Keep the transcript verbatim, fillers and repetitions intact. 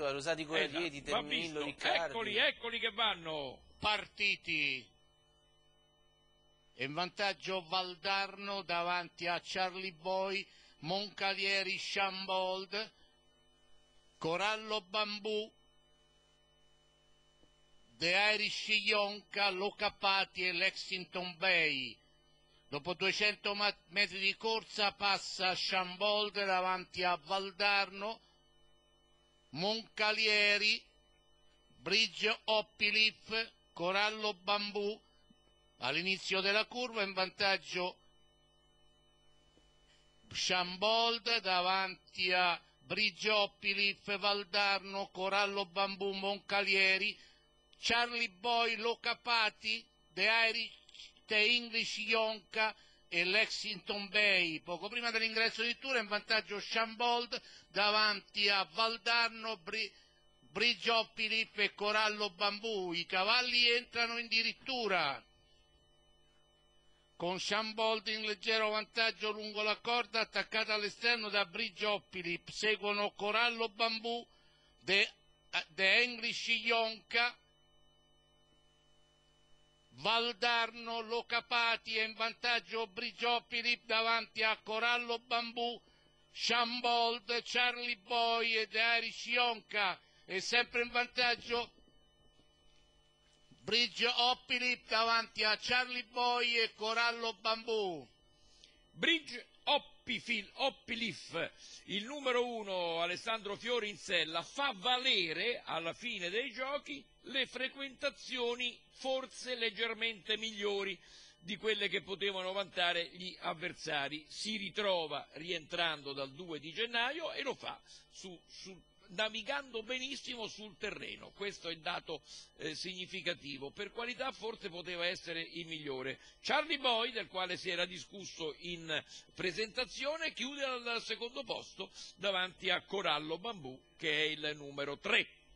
Rosati Corallieri, esatto, Ternillo, Riccardi. Eccoli, eccoli che vanno. Partiti. E in vantaggio Valdarno davanti a Charlie Boy, Moncalieri, Shambold, Corallo Bambù, The Irish Yonca, Lokapati e Lexington Bay. Dopo duecento metri di corsa passa Shambold davanti a Valdarno, Moncalieri, Bridge Oppilif, Corallo Bambù. All'inizio della curva in vantaggio Shambold davanti a Bridge Oppilif, Valdarno, Corallo Bambù, Moncalieri, Charlie Boy, Lokapati, The Irish, The English Yonca e Lexington Bay. Poco prima dell'ingresso di Tura in vantaggio Shambold davanti a Valdarno, Bridge Oppilif e Corallo Bambù. I cavalli entrano in dirittura, con Shambold in leggero vantaggio lungo la corda, attaccata all'esterno da Bridge Oppilif. Seguono Corallo Bambù, The, The English Yonca, Valdarno, Lokapati e in vantaggio Bridge Oppilif davanti a Corallo Bambù, Shambold, Charlie Boy e De Irish Yonca. E sempre in vantaggio Bridge Oppilif davanti a Charlie Boy e Corallo Bambù. Bridge Oppilif, il numero uno, Alessandro Fiori in sella, fa valere alla fine dei giochi le frequentazioni forse leggermente migliori di quelle che potevano vantare gli avversari. Si ritrova rientrando dal due di gennaio e lo fa su, su navigando benissimo sul terreno. Questo è il dato eh, significativo. Per qualità forse poteva essere il migliore. Charlie Boy, del quale si era discusso in presentazione, chiude al secondo posto davanti a Corallo Bambù, che è il numero tre.